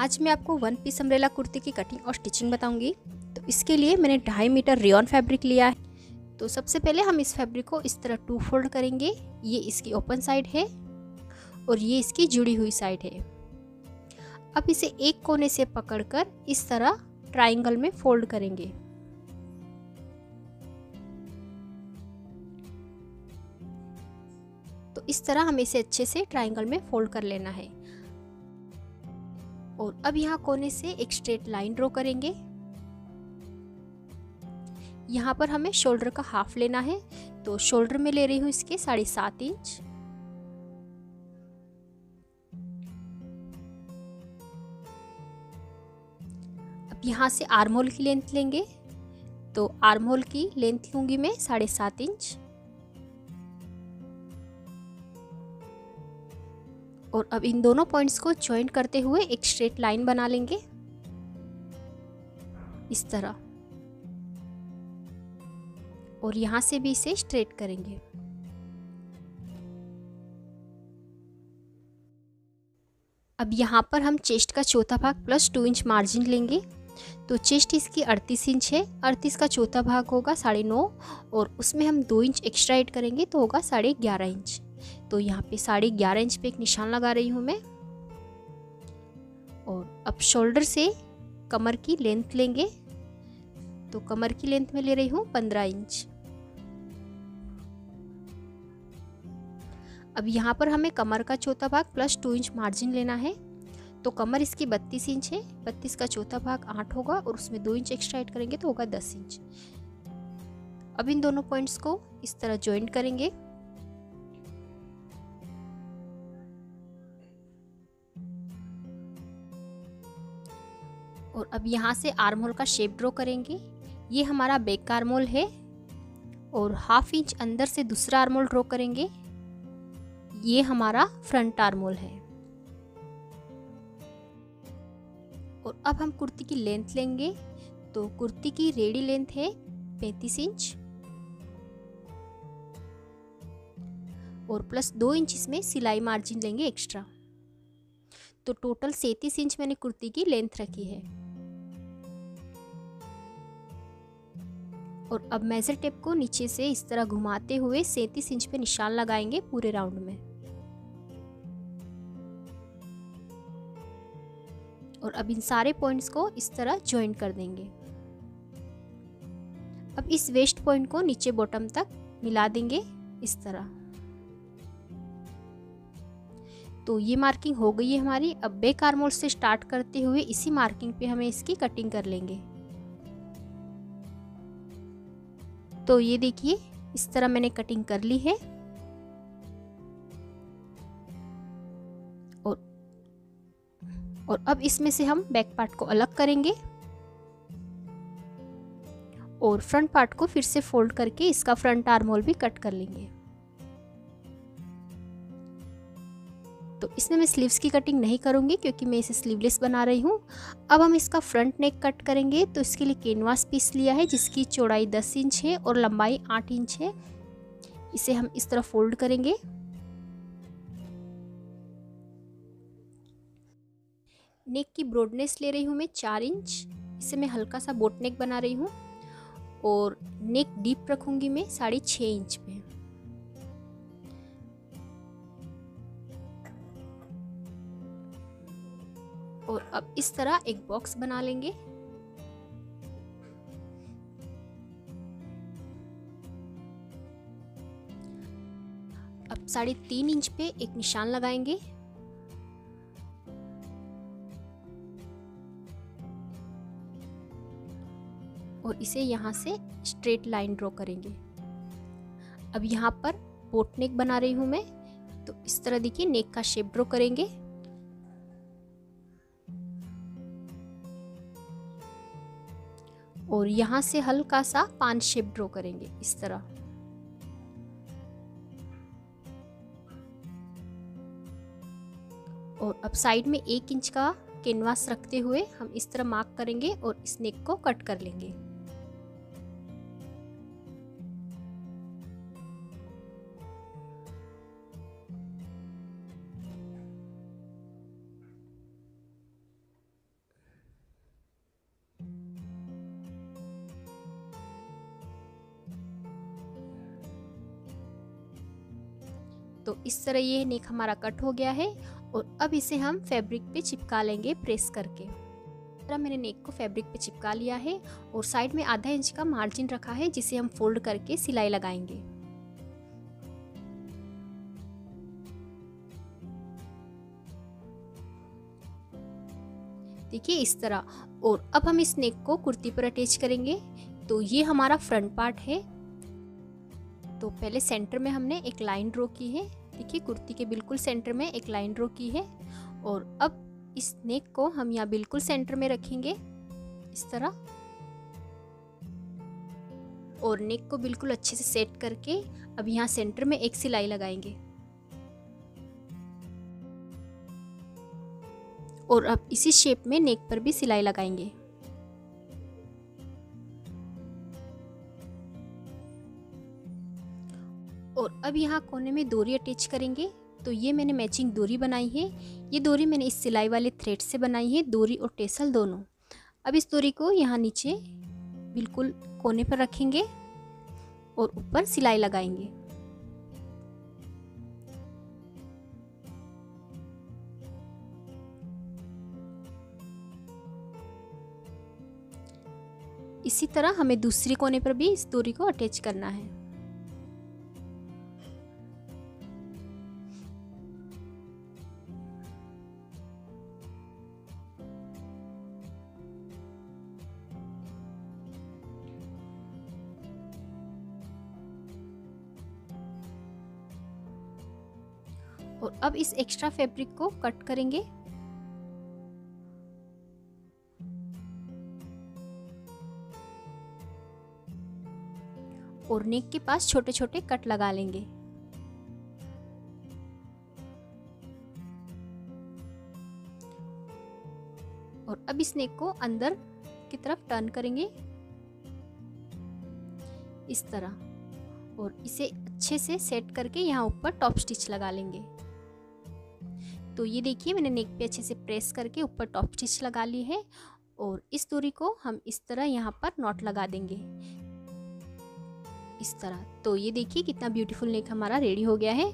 आज मैं आपको वन पीस अम्ब्रेला कुर्ती की कटिंग और स्टिचिंग बताऊंगी। तो इसके लिए मैंने 2.5 मीटर रेयॉन फैब्रिक लिया है। तो सबसे पहले हम इस फैब्रिक को इस तरह 2 फोल्ड करेंगे। ये इसकी ओपन साइड है और ये इसकी जुड़ी हुई साइड है। अब इसे एक कोने से पकड़कर इस तरह ट्राइंगल में फोल्ड करेंगे। तो इस तरह हमें इसे अच्छे से ट्राइंगल में फोल्ड कर लेना है। और अब यहाँ कोने से एक स्ट्रेट लाइन ड्रॉ करेंगे। यहाँ पर हमें शोल्डर का हाफ लेना है। तो शोल्डर में ले रही हूँ इसके 7.5 इंच। अब यहाँ से आर्म होल की लेंथ लेंगे। तो आर्म होल की लेंथ लूंगी मैं 7.5 इंच। और अब इन दोनों पॉइंट्स को जॉइंट करते हुए एक स्ट्रेट लाइन बना लेंगे इस तरह। और यहाँ से भी इसे स्ट्रेट करेंगे। अब यहाँ पर हम चेस्ट का चौथा भाग प्लस 2 इंच मार्जिन लेंगे। तो चेस्ट इसकी 38 इंच है। 38 का चौथा भाग होगा 9.5 और उसमें हम 2 इंच एक्स्ट्रा ऐड करेंगे तो होगा 11.5 इंच। तो यहाँ पे 11.5 इंच पे एक निशान लगा रही हूँ मैं। और अब शोल्डर से कमर की लेंथ लेंगे। तो कमर की लेंथ में ले रही हूँ 15 इंच। अब यहाँ पर हमें कमर का चौथा भाग प्लस 2 इंच मार्जिन लेना है। तो कमर इसकी 32 इंच है। 32 का चौथा भाग 8 होगा और उसमें 2 इंच एक्स्ट्रा ऐड करेंगे तो होगा 10 इंच। अब इन दोनों पॉइंट्स को इस तरह जॉइंट करेंगे। और अब यहाँ से आर्म होल का शेप ड्रॉ करेंगे। ये हमारा बैक आर्म होल है। और 1/2 इंच अंदर से दूसरा आर्म होल ड्रॉ करेंगे। ये हमारा फ्रंट आर्म होल है। और अब हम कुर्ती की लेंथ लेंगे। तो कुर्ती की रेडी लेंथ है 35 इंच और प्लस 2 इंच इसमें सिलाई मार्जिन लेंगे एक्स्ट्रा। तो टोटल 37 इंच मैंने कुर्ती की लेंथ रखी है। और अब मेजर टेप को नीचे से इस तरह घुमाते हुए 37 इंच पे निशान लगाएंगे पूरे राउंड में। और अब इन सारे पॉइंट्स को इस तरह जॉइंट कर देंगे। अब इस वेस्ट पॉइंट को नीचे बॉटम तक मिला देंगे इस तरह। तो ये मार्किंग हो गई है हमारी। अब बैक आर्म होल से स्टार्ट करते हुए इसी मार्किंग पे हमें इसकी कटिंग कर लेंगे। तो ये देखिए इस तरह मैंने कटिंग कर ली है। और अब इसमें से हम बैक पार्ट को अलग करेंगे और फ्रंट पार्ट को फिर से फोल्ड करके इसका फ्रंट आर्म होल भी कट कर लेंगे। तो इसमें मैं स्लीव्स की कटिंग नहीं करूँगी क्योंकि मैं इसे स्लीवलेस बना रही हूँ। अब हम इसका फ्रंट नेक कट करेंगे। तो इसके लिए कैनवास पीस लिया है जिसकी चौड़ाई 10 इंच है और लंबाई 8 इंच है। इसे हम इस तरह फोल्ड करेंगे। नेक की ब्रॉडनेस ले रही हूँ मैं 4 इंच। इसे मैं हल्का सा बोट नेक बना रही हूँ। और नेक डीप रखूँगी मैं 6.5 इंच पे। और अब इस तरह एक बॉक्स बना लेंगे। अब 3.5 इंच पे एक निशान लगाएंगे। और इसे यहाँ से स्ट्रेट लाइन ड्रॉ करेंगे। अब यहाँ पर बोट नेक बना रही हूँ मैं। तो इस तरह देखिए नेक का शेप ड्रॉ करेंगे। और यहाँ से हल्का सा पान शेप ड्रॉ करेंगे इस तरह। और अब साइड में 1 इंच का कैनवास रखते हुए हम इस तरह मार्क करेंगे और इस नेक को कट कर लेंगे। तो इस तरह ये नेक हमारा कट हो गया है और अब इसे हम फैब्रिक पे चिपका लेंगे प्रेस करके। तो मैंने नेक को फैब्रिक पे चिपका लिया है और साइड में आधा इंच का मार्जिन रखा है जिसे हम फोल्ड करके सिलाई लगाएंगे। देखिए इस तरह। और अब हम इस नेक को कुर्ती पर अटैच करेंगे। तो ये हमारा फ्रंट पार्ट है। तो पहले सेंटर में हमने एक लाइन ड्रॉ की है। देखिए कुर्ती के बिल्कुल सेंटर में एक लाइन ड्रॉ की है और अब इस नेक को हम यहाँ बिल्कुल सेंटर में रखेंगे इस तरह। और नेक को बिल्कुल अच्छे से सेट करके अब यहाँ सेंटर में एक सिलाई लगाएंगे। और अब इसी शेप में नेक पर भी सिलाई लगाएंगे। और अब यहाँ कोने में डोरी अटैच करेंगे। तो ये मैंने मैचिंग डोरी बनाई है। ये डोरी मैंने इस सिलाई वाले थ्रेड से बनाई है, डोरी और टेसल दोनों। अब इस डोरी को यहाँ नीचे बिल्कुल कोने पर रखेंगे और ऊपर सिलाई लगाएंगे। इसी तरह हमें दूसरे कोने पर भी इस डोरी को अटैच करना है। और अब इस एक्स्ट्रा फैब्रिक को कट करेंगे। और नेक के पास छोटे छोटे कट लगा लेंगे। और अब इस नेक को अंदर की तरफ टर्न करेंगे इस तरह। और इसे अच्छे से सेट करके यहाँ ऊपर टॉप स्टिच लगा लेंगे। तो ये देखिए मैंने नेक पे अच्छे से प्रेस करके ऊपर टॉप स्टिच लगा ली है। और इस डोरी को हम इस तरह यहाँ पर नॉट लगा देंगे इस तरह। तो ये देखिए कितना ब्यूटीफुल नेक हमारा रेडी हो गया है।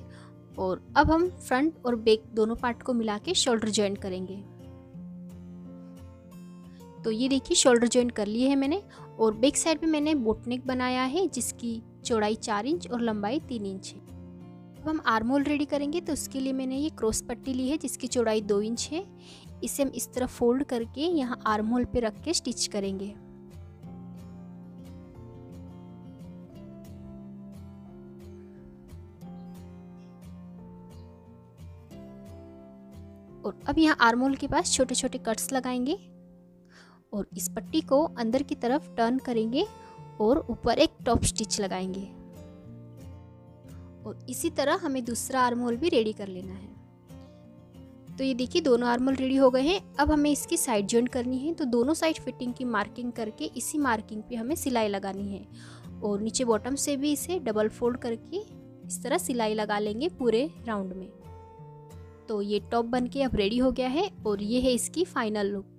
और अब हम फ्रंट और बैक दोनों पार्ट को मिला के शोल्डर जॉइन करेंगे। तो ये देखिए शोल्डर जॉइन कर लिए है मैंने। और बैक साइड पे मैंने बोट नेक बनाया है जिसकी चौड़ाई 4 इंच और लंबाई 3 इंच है। अब हम आर्म होल रेडी करेंगे। तो उसके लिए मैंने ये क्रॉस पट्टी ली है जिसकी चौड़ाई 2 इंच है। इसे हम इस तरह फोल्ड करके यहाँ आर्म होल पे रख के स्टिच करेंगे। और अब यहाँ आर्म होल के पास छोटे छोटे कट्स लगाएंगे। और इस पट्टी को अंदर की तरफ टर्न करेंगे और ऊपर एक टॉप स्टिच लगाएंगे। और इसी तरह हमें दूसरा आर्म होल भी रेडी कर लेना है। तो ये देखिए दोनों आर्म होल रेडी हो गए हैं। अब हमें इसकी साइड जॉइन करनी है। तो दोनों साइड फिटिंग की मार्किंग करके इसी मार्किंग पे हमें सिलाई लगानी है। और नीचे बॉटम से भी इसे डबल फोल्ड करके इस तरह सिलाई लगा लेंगे पूरे राउंड में। तो ये टॉप बन के अब रेडी हो गया है और ये है इसकी फाइनल लुक।